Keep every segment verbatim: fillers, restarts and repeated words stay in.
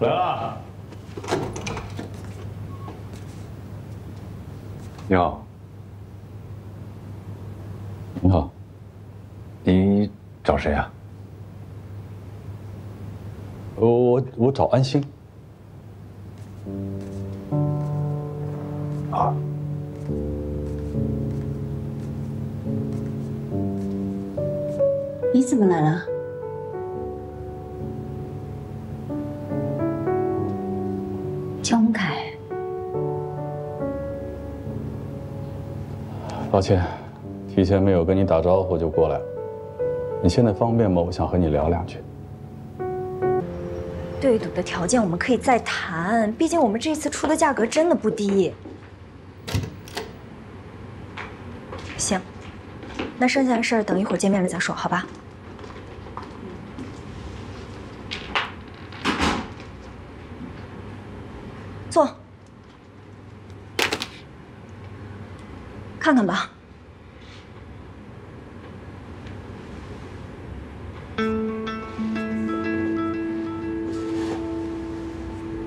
来了。你好。你好。你找谁啊？我我我找安心。啊。 你怎么来了？江宏凯，抱歉，提前没有跟你打招呼就过来了。你现在方便吗？我想和你聊两句。对赌的条件我们可以再谈，毕竟我们这次出的价格真的不低。行，那剩下的事儿等一会儿见面了再说，好吧？ 坐，看看吧。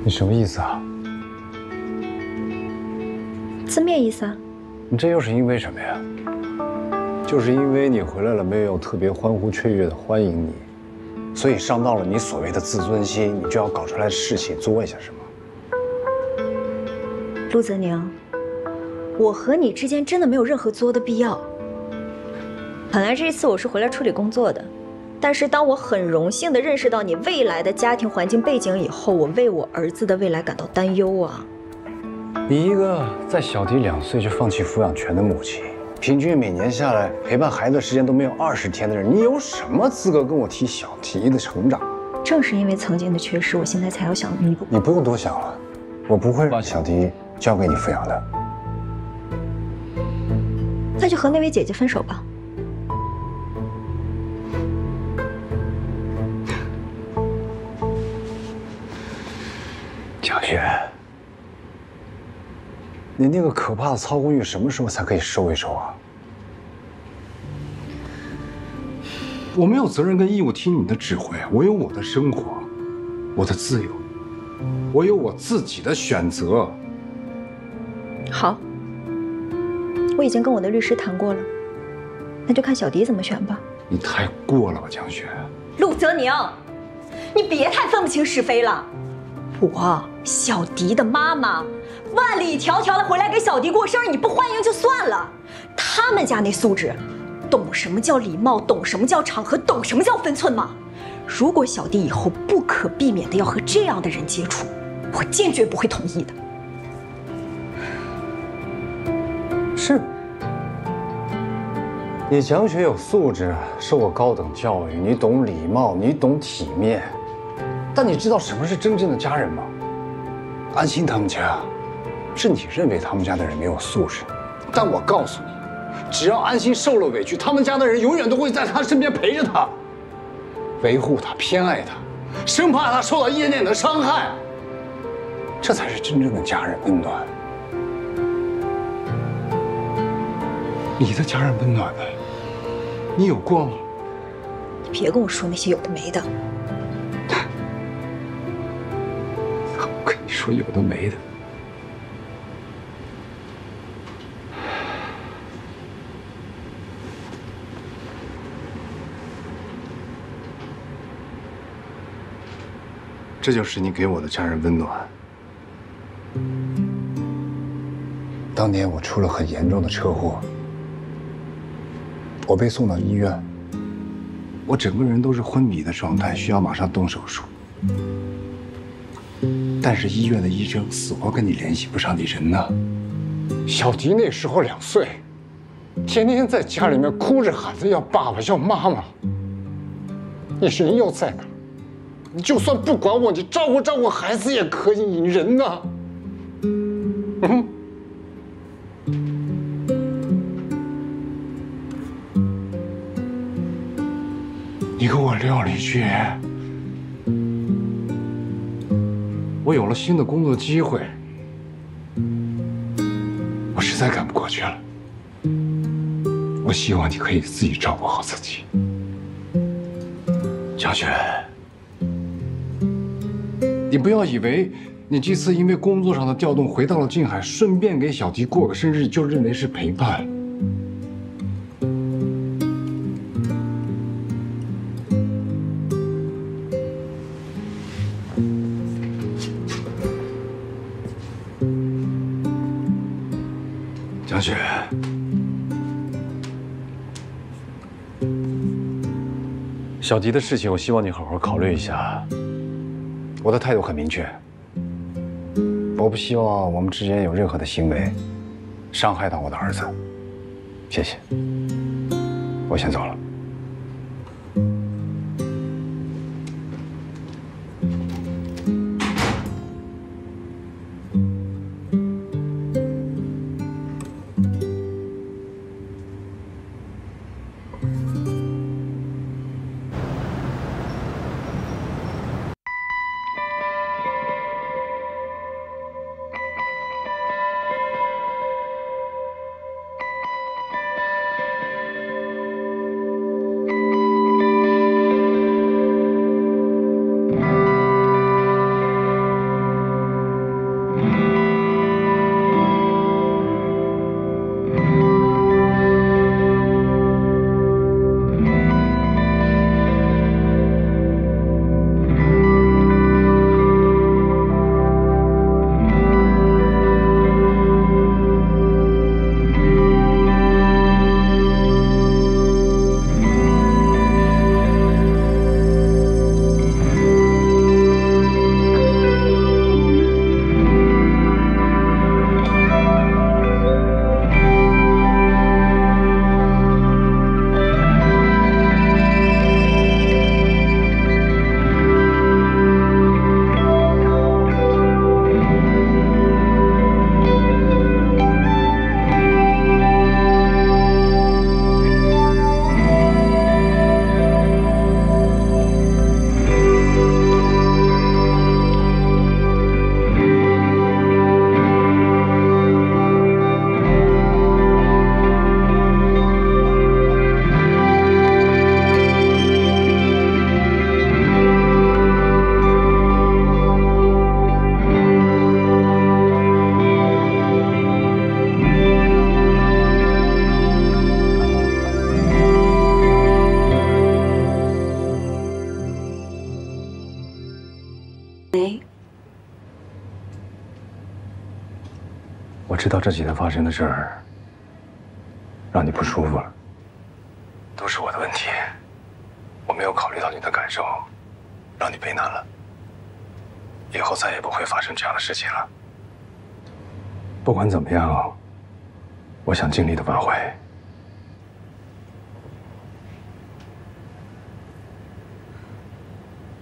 你什么意思啊？字面意思啊。你这又是因为什么呀？就是因为你回来了，没有特别欢呼雀跃的欢迎你，所以伤到了你所谓的自尊心，你就要搞出来士气作一下，是吗？ 陆泽宁，我和你之间真的没有任何作的必要。本来这一次我是回来处理工作的，但是当我很荣幸地认识到你未来的家庭环境背景以后，我为我儿子的未来感到担忧啊。你一个在小迪两岁就放弃抚养权的母亲，平均每年下来陪伴孩子的时间都没有二十天的人，你有什么资格跟我提小迪的成长？正是因为曾经的缺失，我现在才要想弥补。你不用多想了，我不会让小迪 交给你抚养的，那就和那位姐姐分手吧。蒋雪，你那个可怕的操控欲什么时候才可以收一收啊？我没有责任跟义务听你的指挥，我有我的生活，我的自由，我有我自己的选择。 好，我已经跟我的律师谈过了，那就看小迪怎么选吧。你太过了吧，江雪。陆泽宁，你别太分不清是非了。我小迪的妈妈，万里迢迢的回来给小迪过生日，你不欢迎就算了。他们家那素质，懂什么叫礼貌，懂什么叫场合，懂什么叫分寸吗？如果小迪以后不可避免的要和这样的人接触，我坚决不会同意的。 是，你蒋雪有素质，受过高等教育，你懂礼貌，你懂体面，但你知道什么是真正的家人吗？安心他们家，是你认为他们家的人没有素质，但我告诉你，只要安心受了委屈，他们家的人永远都会在他身边陪着他，维护他，偏爱他，生怕他受到业内的伤害，这才是真正的家人温暖。 你的家人温暖呗，你有过吗？你别跟我说那些有的没的。我跟你说有的没的。这就是你给我的家人温暖。当年我出了很严重的车祸。 我被送到医院，我整个人都是昏迷的状态，需要马上动手术。但是医院的医生死活跟你联系不上，你人呢？小迪那时候两岁，天天在家里面哭着喊着要爸爸要妈妈。你人又在哪？你就算不管我，你照顾照顾孩子也可以，你人呢？嗯。 你给我撂里去！我有了新的工作机会，我实在干不过去了。我希望你可以自己照顾好自己，江雪。你不要以为你这次因为工作上的调动回到了静海，顺便给小迪过个生日就认为是陪伴。江雪。 小迪的事情，我希望你好好考虑一下。我的态度很明确，我不希望我们之间有任何的行为伤害到我的儿子。谢谢，我先走了。我知道这几天发生的事儿让你不舒服了，都是我的问题，我没有考虑到你的感受，让你为难了。以后再也不会发生这样的事情了。不管怎么样，我想尽力的挽回。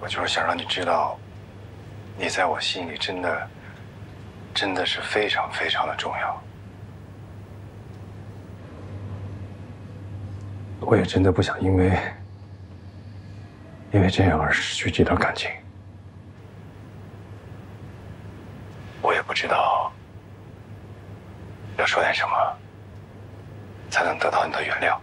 我就是想让你知道，你在我心里真的。 真的是非常非常的重要，我也真的不想因为因为这样而失去这段感情。我也不知道要说点什么才能得到你的原谅。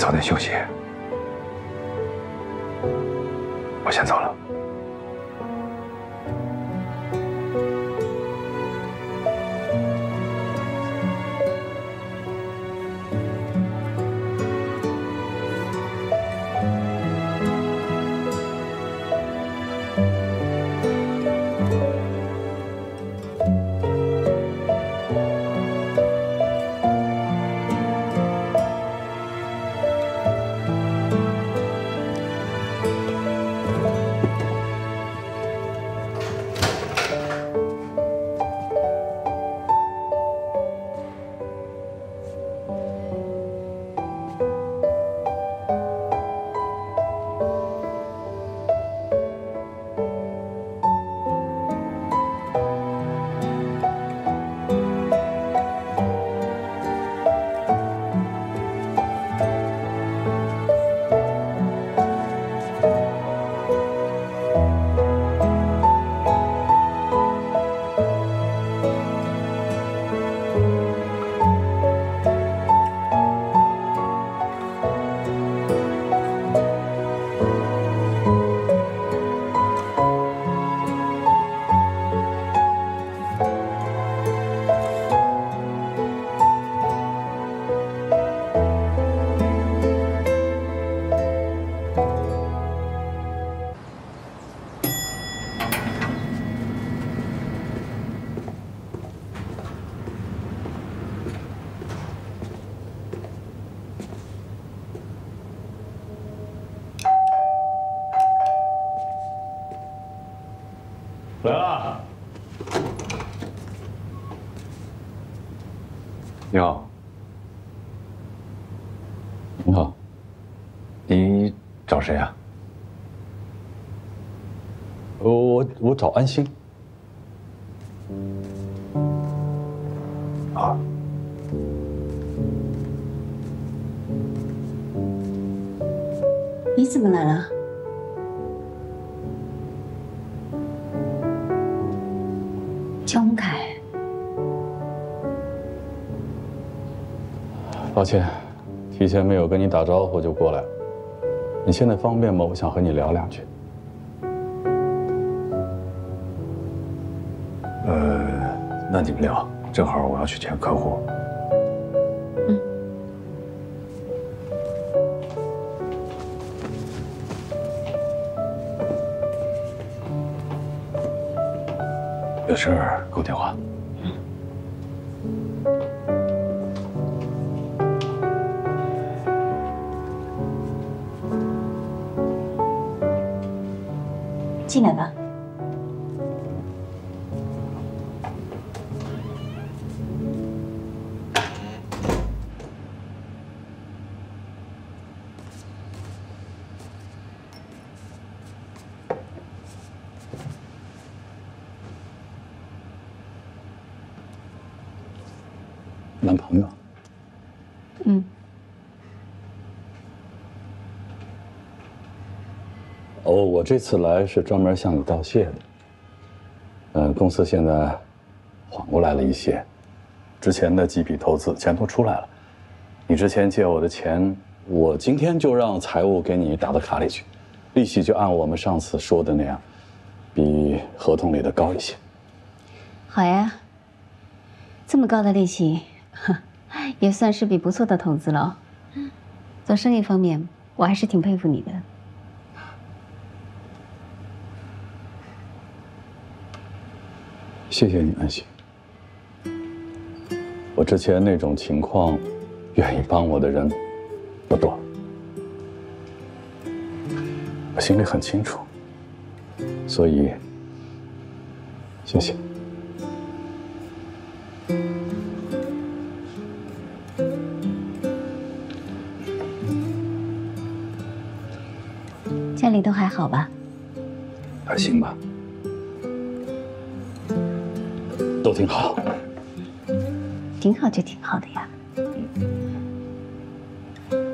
早点休息，我先走了。你好，你好，你找谁啊？我我我找安心。啊。 你怎么来了？江凯，抱歉，提前没有跟你打招呼就过来了。你现在方便吗？我想和你聊两句。呃，那你们聊，正好我要去见客户。 有事儿给我电话。嗯。进来吧。男朋友，嗯，哦，我这次来是专门向你道谢的。嗯，公司现在缓过来了一些，之前的几笔投资钱都出来了。你之前借我的钱，我今天就让财务给你打到卡里去，利息就按我们上次说的那样，比合同里的高一些。好呀。 这么高的利息，也算是笔不错的投资了。做生意方面，我还是挺佩服你的。谢谢你，安心。我之前那种情况，愿意帮我的人不多。我心里很清楚，所以谢谢。 家里都还好吧？还行吧，都挺好。挺好就挺好的呀。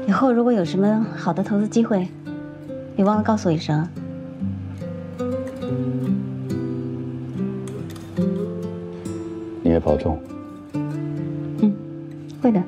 以后如果有什么好的投资机会，别忘了告诉我一声。 你也保重。嗯，会的。